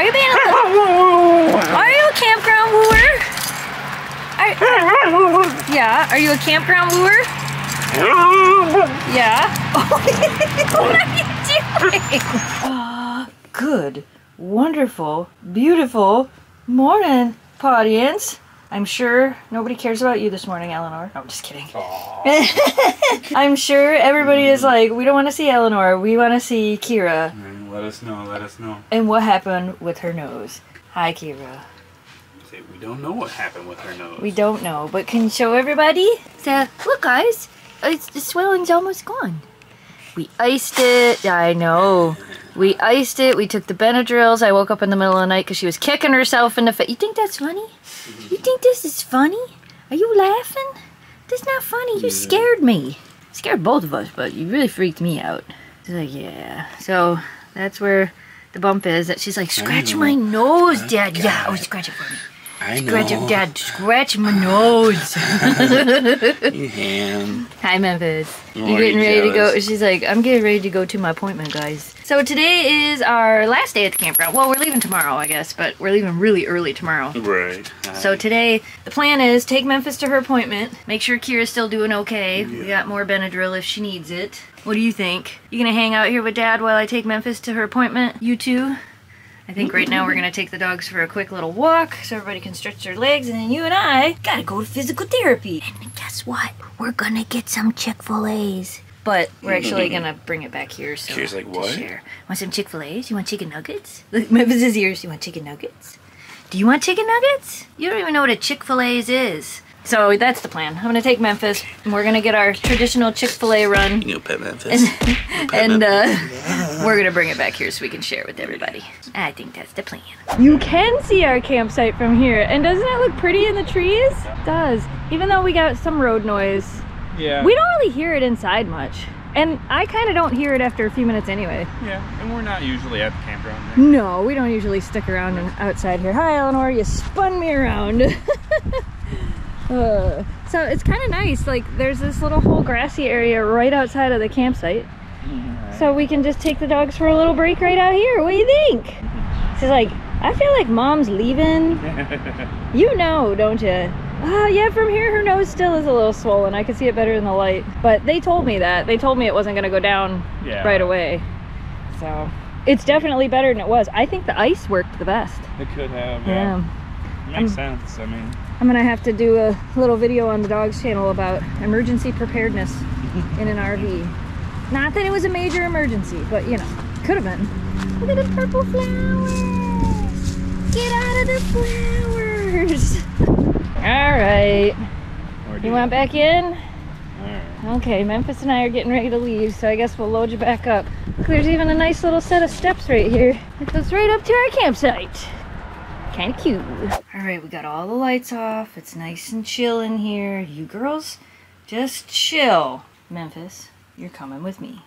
Are you being a Are you a campground wooer? Are you a campground wooer? Yeah. What are you doing? Good, wonderful, beautiful morning, audience. I'm sure nobody cares about you this morning, Eleanor. No, I'm just kidding. I'm sure everybody is like, we don't want to see Eleanor, we want to see Kira. Let us know, let us know. And what happened with her nose? Hi, Kira. We don't know what happened with her nose. We don't know, but can you show everybody? So, look guys, the swelling's almost gone. We iced it, I know. We iced it, we took the Benadryls. I woke up in the middle of the night because she was kicking herself in the face. You think that's funny? You think this is funny? Are you laughing? That's not funny, you scared me. Scared both of us, but you really freaked me out. So yeah, so that's where the bump is. That she's like, scratch my nose, Dad. God. Yeah, oh, scratch it for me. I know. Scratch it, Dad, scratch my nose. Hi, Memphis. You're getting ready to go. She's like, I'm getting ready to go to my appointment, guys. So today is our last day at the campground. Well, we're leaving tomorrow, I guess, but we're leaving really early tomorrow. Right. So today, the plan is take Memphis to her appointment, make sure Kira's still doing okay. Yeah. We got more Benadryl if she needs it. What do you think? You gonna hang out here with Dad while I take Memphis to her appointment? You two? I think right now we're gonna take the dogs for a quick little walk so everybody can stretch their legs, and then you and I gotta go to physical therapy. And guess what? We're gonna get some Chick-fil-A's. But we're actually gonna bring it back here. So Kira's like, what? Want some Chick-fil-A's? You want chicken nuggets? Look, Memphis' ears, you want chicken nuggets? Do you want chicken nuggets? You don't even know what a Chick-fil-A's is. So that's the plan. I'm gonna take Memphis, and we're gonna get our traditional Chick-fil-A run. You know, pet Memphis. And we're gonna bring it back here so we can share it with everybody. I think that's the plan. You can see our campsite from here, and doesn't it look pretty in the trees? It does. Even though we got some road noise. Yeah. We don't really hear it inside much. And I kind of don't hear it after a few minutes anyway. Yeah, and we're not usually at the campground there. No, we don't usually stick around outside here. Hi, Eleanor, you spun me around. So it's kind of nice, like there's this little whole grassy area right outside of the campsite. Yeah. So we can just take the dogs for a little break right out here. What do you think? She's like, I feel like Mom's leaving. You know, don't you? Oh yeah, from here her nose still is a little swollen. I can see it better in the light. But they told me that. They told me it wasn't going to go down right away. So it's definitely better than it was. I think the ice worked the best. It could have, yeah. Makes sense. I mean, I'm gonna have to do a little video on the dog's channel about emergency preparedness in an RV. Not that it was a major emergency, but you know, could have been. Look at the purple flowers! Get out of the flowers! Alright. You want back in? Alright. Okay, Memphis and I are getting ready to leave, so I guess we'll load you back up. Look, there's even a nice little set of steps right here. It goes right up to our campsite. Kind of cute. All right, we got all the lights off. It's nice and chill in here. You girls, just chill. Memphis, you're coming with me.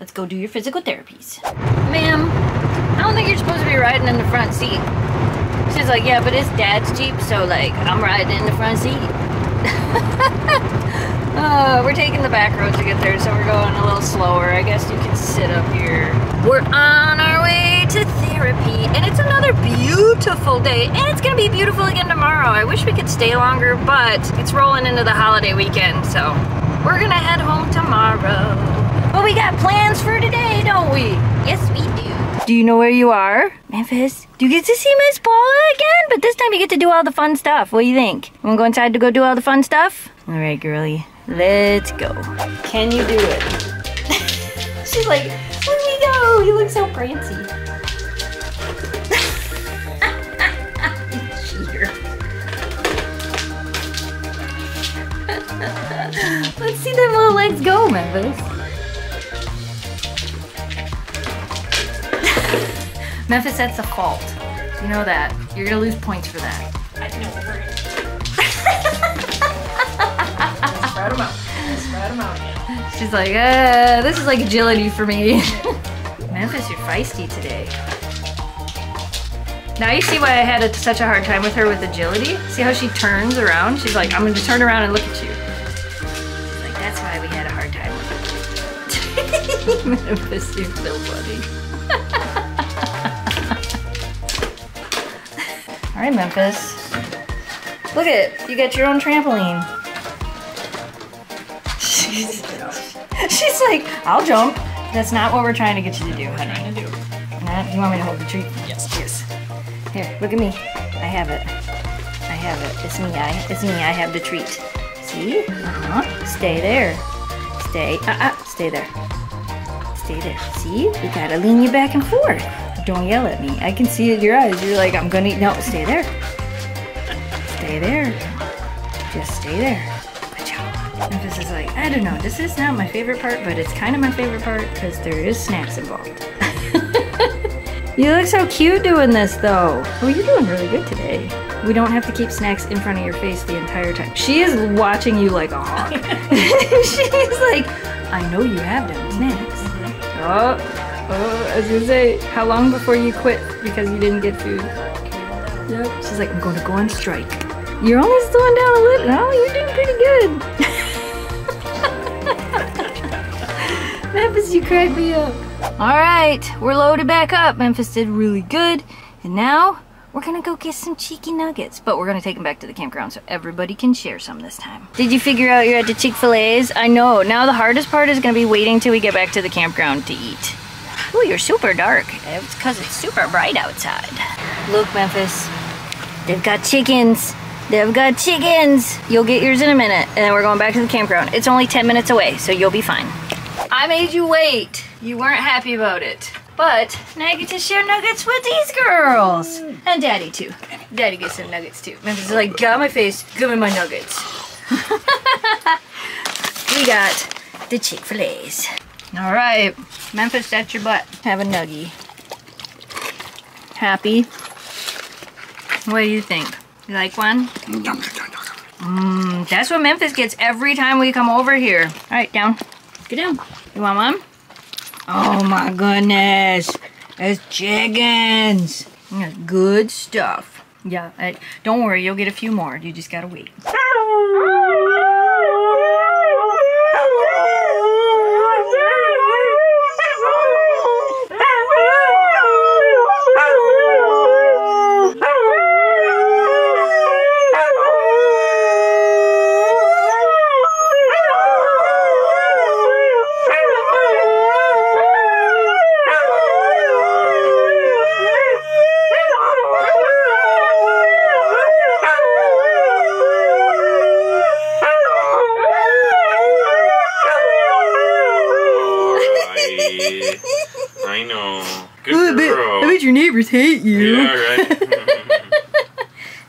Let's go do your physical therapies. Ma'am, I don't think you're supposed to be riding in the front seat. She's like, yeah, but it's Dad's Jeep, so like, I'm riding in the front seat. We're taking the back road to get there, so we're going a little slower. I guess you can sit up here. We're on our way to therapy, and it's another beautiful day, and it's gonna be beautiful again tomorrow. I wish we could stay longer, but it's rolling into the holiday weekend, so we're gonna head home tomorrow. But we got plans for today, don't we? Yes, we do. Do you know where you are? Memphis, do you get to see Miss Paula again? But this time you get to do all the fun stuff. What do you think? You wanna go inside to go do all the fun stuff? All right, girlie, let's go. Can you do it? She's like, let me go. You look so prancy. Cheater. Let's see them little legs go, Memphis. Memphis, that's a fault. You know that. You're gonna lose points for that. I know. Spread them out. Spread them out. She's like, this is like agility for me. Memphis, you're feisty today. Now you see why I had such a hard time with her with agility? See how she turns around? She's like, I'm gonna turn around and look at you. Like, that's why we had a hard time with her. Memphis, you're so funny. All right, Memphis. Look at it, you got your own trampoline. She's like, I'll jump. That's not what we're trying to get you to do, honey. Trying to do. Not, you want me to hold the treat? Yes. Yes. Here, look at me. I have it. I have it. It's me. I have the treat. See? Uh-huh. Stay there. Stay. Stay there. Stay there. See? We gotta lean you back and forth. Don't yell at me. I can see it in your eyes. You're like, I'm gonna eat. No, stay there. Stay there. Just stay there. Good job. Memphis is like, I don't know. This is not my favorite part, but it's kind of my favorite part because there is snacks involved. You look so cute doing this, though. Well, you're doing really good today. We don't have to keep snacks in front of your face the entire time. She is watching you like a hawk. She's like, I know you have them snacks. Oh, I was gonna say, how long before you quit because you didn't get food? Yep. She's like, I'm going to go on strike. You're only slowing down a little. No, you're doing pretty good. Memphis, you cracked me up. All right, we're loaded back up. Memphis did really good. And now we're gonna go get some cheeky nuggets, but we're gonna take them back to the campground so everybody can share some this time. Did you figure out you're at the Chick-fil-A's? I know, now the hardest part is gonna be waiting till we get back to the campground to eat. Ooh, you're super dark. It's because it's super bright outside. Look, Memphis, they've got chickens. They've got chickens. You'll get yours in a minute, and then we're going back to the campground. It's only 10 minutes away, so you'll be fine. I made you wait. You weren't happy about it. But now I get to share nuggets with these girls. And Daddy too. Daddy gets some nuggets too. Memphis is like, get out my face, give me my nuggets. We got the Chick-fil-A's. All right, Memphis, that's your butt. Have a nuggie. Happy? What do you think? You like one? That's what Memphis gets every time we come over here. All right, down. Get down. You want one? Oh my goodness, it's chickens. That's good stuff. Yeah, don't worry, you'll get a few more. You just gotta wait. Hate you. Yeah, right.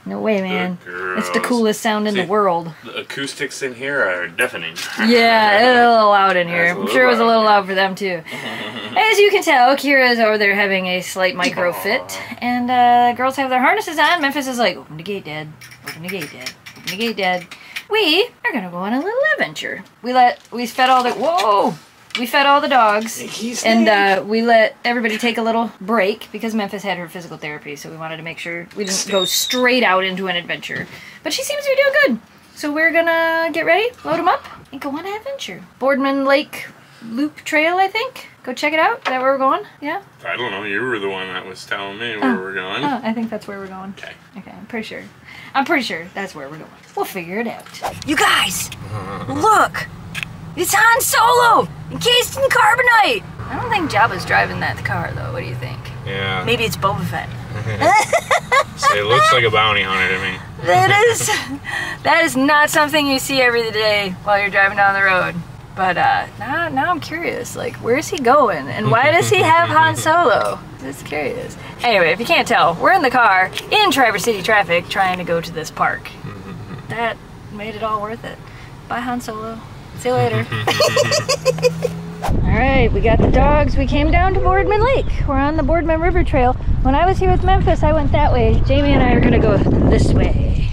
No way, man. It's the coolest sound in the world. The acoustics in here are deafening. Yeah, it's a little loud in here. I'm sure it was a little loud for them too. As you can tell, Kira's over there having a slight micro fit, and the girls have their harnesses on. Memphis is like, open the gate, Dad. Open the gate, Dad. Open the gate, Dad. We are gonna go on a little adventure. We fed all the whoa. We fed all the dogs, and we let everybody take a little break because Memphis had her physical therapy, so we wanted to make sure we didn't go straight out into an adventure. But she seems to be doing good, so we're gonna get ready, load them up, and go on an adventure. Boardman Lake Loop Trail, I think. Go check it out. Is that where we're going? Yeah? I don't know. You were the one that was telling me where we're going. Oh, I think that's where we're going. Okay. Okay, I'm pretty sure. I'm pretty sure that's where we're going. We'll figure it out. You guys, look! It's Han Solo, encased in carbonite! I don't think Jabba's driving that car, though. What do you think? Yeah. Maybe it's Boba Fett. So it looks like a bounty hunter to me. That is not something you see every day while you're driving down the road. But now I'm curious, like, where is he going? And why does he have Han Solo? Just curious. Anyway, if you can't tell, we're in the car, in Traverse City traffic, trying to go to this park. That made it all worth it. Bye, Han Solo. See you later. Alright, we got the dogs. We came down to Boardman Lake. We're on the Boardman River Trail. When I was here with Memphis, I went that way. Jamie and I are going to go this way.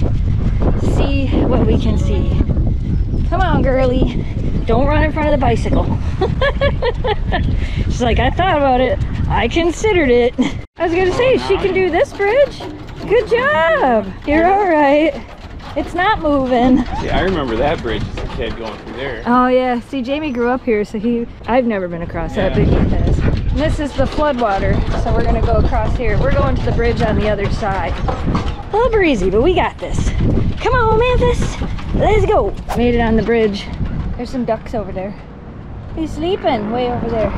See what we can see. Come on, girly. Don't run in front of the bicycle. She's like, I thought about it. I considered it. I was going to say, she can do this bridge. Good job. You're alright. It's not moving. Yeah, I remember that bridge as a kid going through there. Oh yeah, see Jamie grew up here, so I've never been across that, but he has. And this is the floodwater, so we're gonna go across here. We're going to the bridge on the other side. A little breezy, but we got this. Come on, Memphis. Let's go. Made it on the bridge. There's some ducks over there. He's sleeping way over there.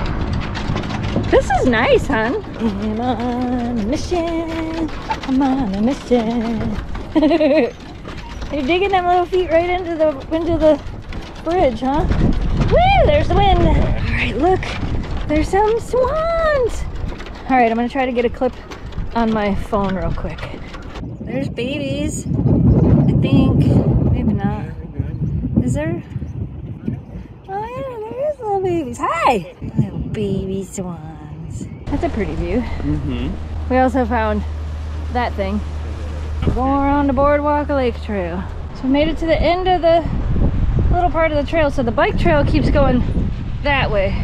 This is nice, hon. I'm on a mission. I'm on a mission. You're digging them little feet right into the bridge, huh? Woo! There's the wind. All right, look. There's some swans. All right, I'm gonna try to get a clip on my phone real quick. There's babies. I think maybe not. Is there? Oh yeah, there is little babies. Hi, little baby swans. That's a pretty view. Mm-hmm. We also found that thing. Going on the Boardwalk Lake Trail. So we made it to the end of the little part of the trail. So the bike trail keeps going that way.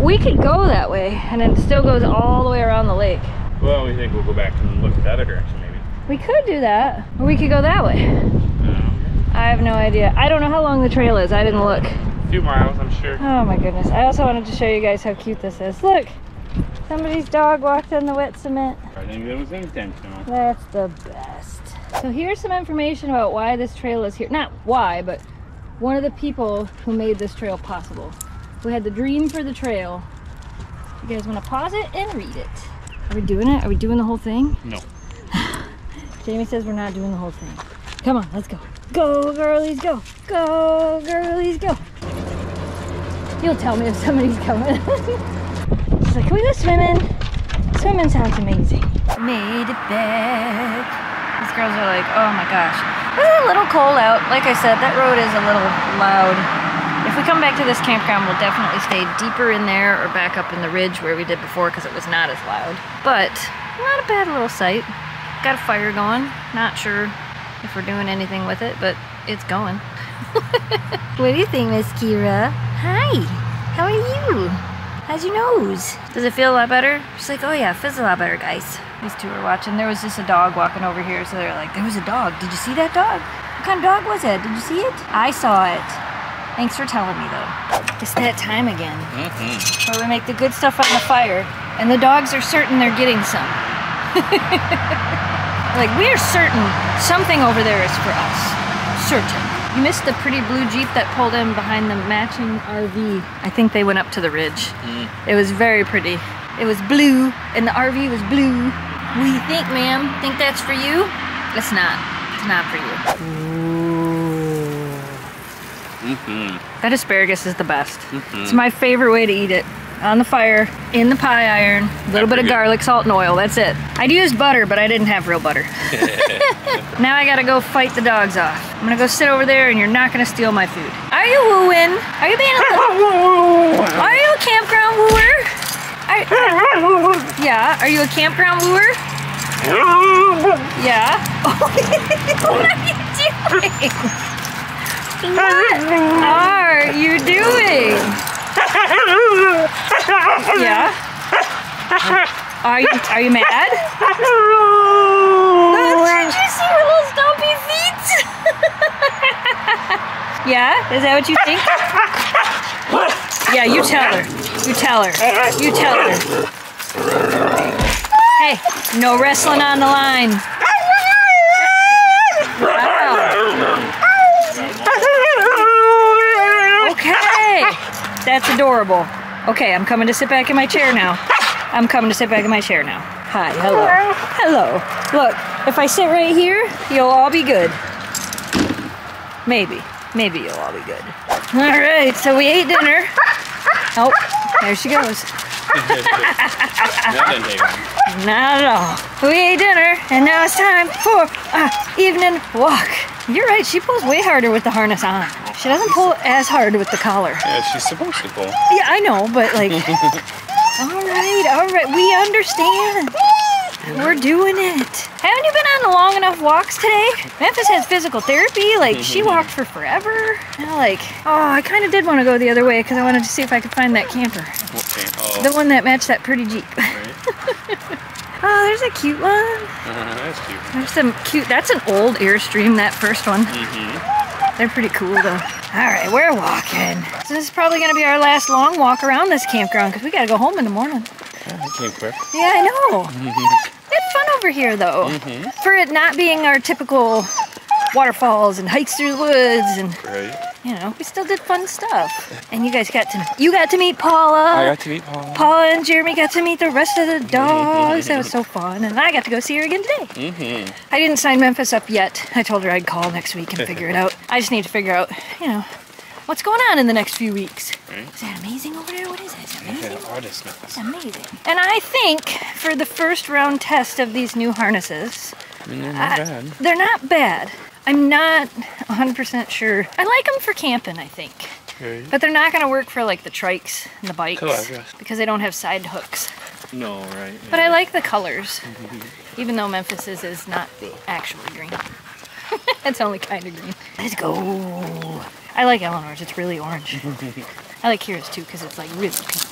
We could go that way, and it still goes all the way around the lake. Well, we think we'll go back and look the other direction, maybe. We could do that, or we could go that way. I have no idea. I don't know how long the trail is. I didn't look. A few miles, I'm sure. Oh my goodness. I also wanted to show you guys how cute this is. Look. Somebody's dog walked on the wet cement. I didn't even pay attention. That's the best. So here's some information about why this trail is here. Not why, but one of the people who made this trail possible, who had the dream for the trail. You guys want to pause it and read it. Are we doing it? Are we doing the whole thing? No. Jamie says we're not doing the whole thing. Come on, let's go. Go, girlies, go. Go, girlies, go. You'll tell me if somebody's coming. She's like, can we go swimming? Swimming sounds amazing. Made it back. These girls are like, oh my gosh. It's a little cold out. Like I said, that road is a little loud. If we come back to this campground, we'll definitely stay deeper in there or back up in the ridge where we did before because it was not as loud. But not a bad little site. Got a fire going. Not sure if we're doing anything with it, but it's going. What do you think, Miss Kira? Hi. How are you? How's your nose? Does it feel a lot better? She's like, oh yeah, it feels a lot better, guys. These two were watching. There was just a dog walking over here, so they're like, there was a dog. Did you see that dog? What kind of dog was it? Did you see it? I saw it. Thanks for telling me, though. It's that time again. Mm-hmm. Where we make the good stuff on the fire, and the dogs are certain they're getting some. Like, we are certain something over there is for us. Certain. You missed the pretty blue Jeep that pulled in behind the matching RV. I think they went up to the ridge. Mm. It was very pretty. It was blue, and the RV was blue. What do you think, ma'am? Think that's for you? It's not. It's not for you. Mm-hmm. That asparagus is the best. Mm-hmm. It's my favorite way to eat it. On the fire, in the pie iron, a little bit of garlic, salt, and oil. That's it. I'd use butter, but I didn't have real butter. Now I gotta go fight the dogs off. I'm gonna go sit over there, and you're not gonna steal my food. Are you wooing? Are you being a little... Are you a campground wooer? Yeah. Are you a campground wooer? Yeah. What are you doing? What are you doing? Yeah? Are you mad? Did you see her little stumpy feet? Yeah? Is that what you think? Yeah, you tell her. You tell her. You tell her. Hey, no wrestling on the line. Wow. Okay. That's adorable. Okay, I'm coming to sit back in my chair now. I'm coming to sit back in my chair now. Hi, hello. Hello. Look, if I sit right here, you'll all be good. Maybe. Maybe you'll all be good. All right, so we ate dinner. Oh, there she goes. Not at all. We ate dinner, and now it's time for an evening walk. You're right, she pulls way harder with the harness on. She doesn't pull as hard with the collar. Yeah, she's supposed to pull. Yeah, I know, but like... all right, we understand. We're doing it. Haven't you been on long enough walks today? Memphis has physical therapy. Like, she walked for forever. And like, oh, I kind of did want to go the other way because I wanted to see if I could find that camper. Okay. Oh. The one that matched that pretty Jeep. Right. Oh, there's a cute one. That's cute. There's some cute, that's an old Airstream, that first one. Mm-hmm. They're pretty cool though. All right, we're walking. So this is probably gonna be our last long walk around this campground because we gotta go home in the morning. That came quick. Yeah, I know. Mm-hmm. It fun over here, though, for it not being our typical waterfalls and hikes through the woods and, you know, we still did fun stuff. And you guys got to, you got to meet Paula. I got to meet Paula. Paula and Jeremy got to meet the rest of the dogs. That was so fun. And I got to go see her again today. I didn't sign Memphis up yet. I told her I'd call next week and figure it out. I just need to figure out, you know, what's going on in the next few weeks. Is that amazing over there? What is that? It's amazing. It's amazing. And I think for the first round test of these new harnesses, they're not bad. They're not bad. I'm not 100% sure. I like them for camping, I think. But they're not going to work for like the trikes and the bikes because they don't have side hooks. But I like the colors, even though Memphis's is not the actual green. It's only kind of green. Let's go. I like Eleanor's. It's really orange. I like Kira's too because it's like really pink.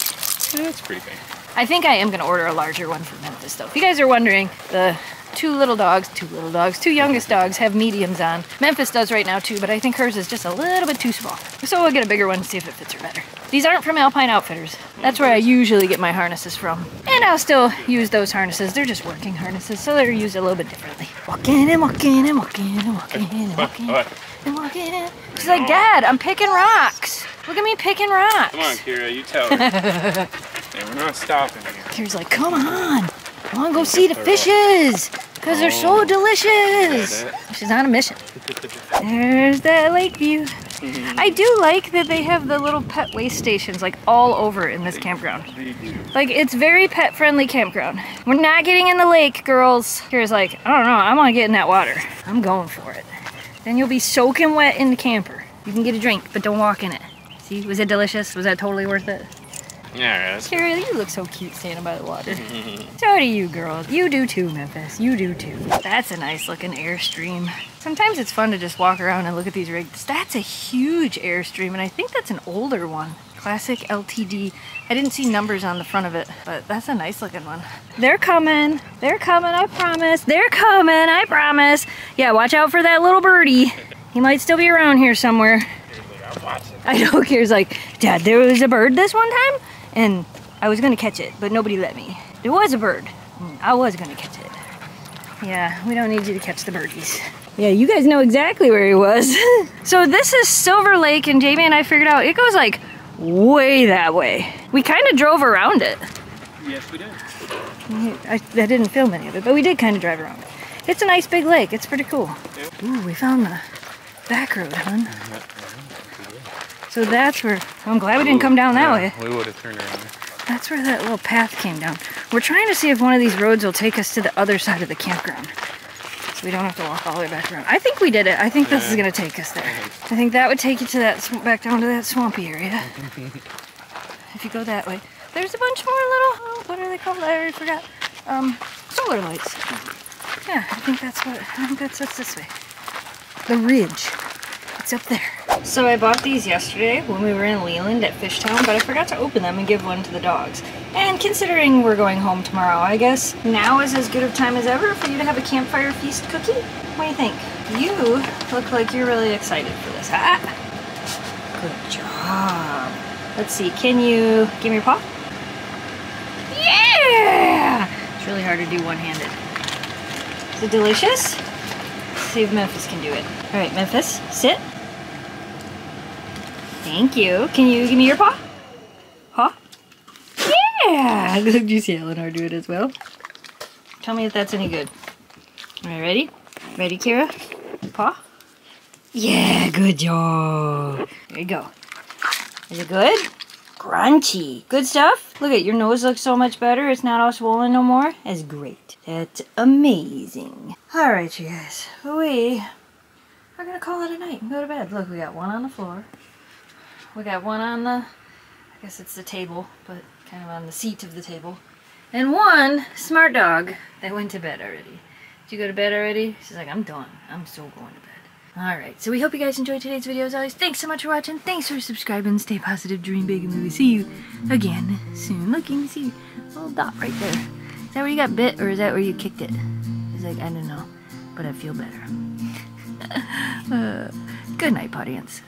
Yeah, it's pretty pink. I think I am going to order a larger one for Memphis though. If you guys are wondering, the two youngest dogs have mediums on. Memphis does right now too, but I think hers is just a little bit too small. So we'll get a bigger one and see if it fits her better. These aren't from Alpine Outfitters. That's where I usually get my harnesses from. And I'll still use those harnesses. They're just working harnesses, so they're used a little bit differently. Walking and walking and walking and walking and walking and walking and... She's like, Dad, I'm picking rocks. Look at me picking rocks. Come on, Kira, you tell her. We're not stopping here. Kira's like, come on. I want to go see the fishes because they're so delicious. She's on a mission. There's that lake view. I do like that they have the little pet waste stations like all over in this campground. Like it's very pet friendly campground. We're not getting in the lake, girls. Kira's like, I don't know, I want to get in that water. I'm going for it. Then you'll be soaking wet in the camper. You can get a drink, but don't walk in it. See, was it delicious? Was that totally worth it? Yeah, Kira, you look so cute standing by the water. So do you, girls. You do too, Memphis. You do too. That's a nice looking Airstream. Sometimes it's fun to just walk around and look at these rigs. That's a huge Airstream, and I think that's an older one. Classic LTD. I didn't see numbers on the front of it, but that's a nice looking one. They're coming. They're coming, I promise. They're coming, I promise. Yeah, watch out for that little birdie. He might still be around here somewhere. I know, Kira's like, Dad, there was a bird this one time? And I was gonna catch it, but nobody let me. There was a bird. I was gonna catch it. Yeah, we don't need you to catch the birdies. Yeah, you guys know exactly where he was. So this is Silver Lake, and Jamie and I figured out it goes like way that way. We kind of drove around it. Yes, we did. I didn't film any of it, but we did kind of drive around it. It's a nice big lake. It's pretty cool. Yep. Ooh, we found the back road, huh? So that's where, I'm glad we didn't come down that way. We would have turned around. That's where that little path came down. We're trying to see if one of these roads will take us to the other side of the campground. So we don't have to walk all the way back around. I think we did it. I think this is going to take us there. I think that would take you to back down to that swampy area. If you go that way. There's a bunch more little, what are they called? I already forgot. Solar lights. Yeah, I think that's this way. The ridge. It's up there. So I bought these yesterday when we were in Leland at Fishtown, but I forgot to open them and give one to the dogs. And considering we're going home tomorrow, I guess now is as good of time as ever for you to have a campfire feast cookie. What do you think? You look like you're really excited for this, huh? Good job. Let's see, can you give me your paw? Yeah! It's really hard to do one-handed. Is it delicious? Let's see if Memphis can do it. All right, Memphis, sit. Thank you. Can you give me your paw? Paw? Yeah! Did you see Eleanor do it as well? Tell me if that's any good. Alright, ready? Ready, Kira? Paw? Yeah, good job. There you go. Is it good? Crunchy. Good stuff? Look at your nose looks so much better. It's not all swollen no more. That's great. That's amazing. Alright, you guys. We are going to call it a night and go to bed. Look, we got one on the floor. We got one on the, I guess it's the table, but kind of on the seat of the table. And one smart dog that went to bed already. Did you go to bed already? She's like, I'm done. I'm still going to bed. Alright, so we hope you guys enjoyed today's video as always. Thanks so much for watching. Thanks for subscribing. Stay positive, dream big, and we will see you again soon. Look, you can see a little dot right there. Is that where you got bit or is that where you kicked it? She's like, I don't know, but I feel better. Good night, audience.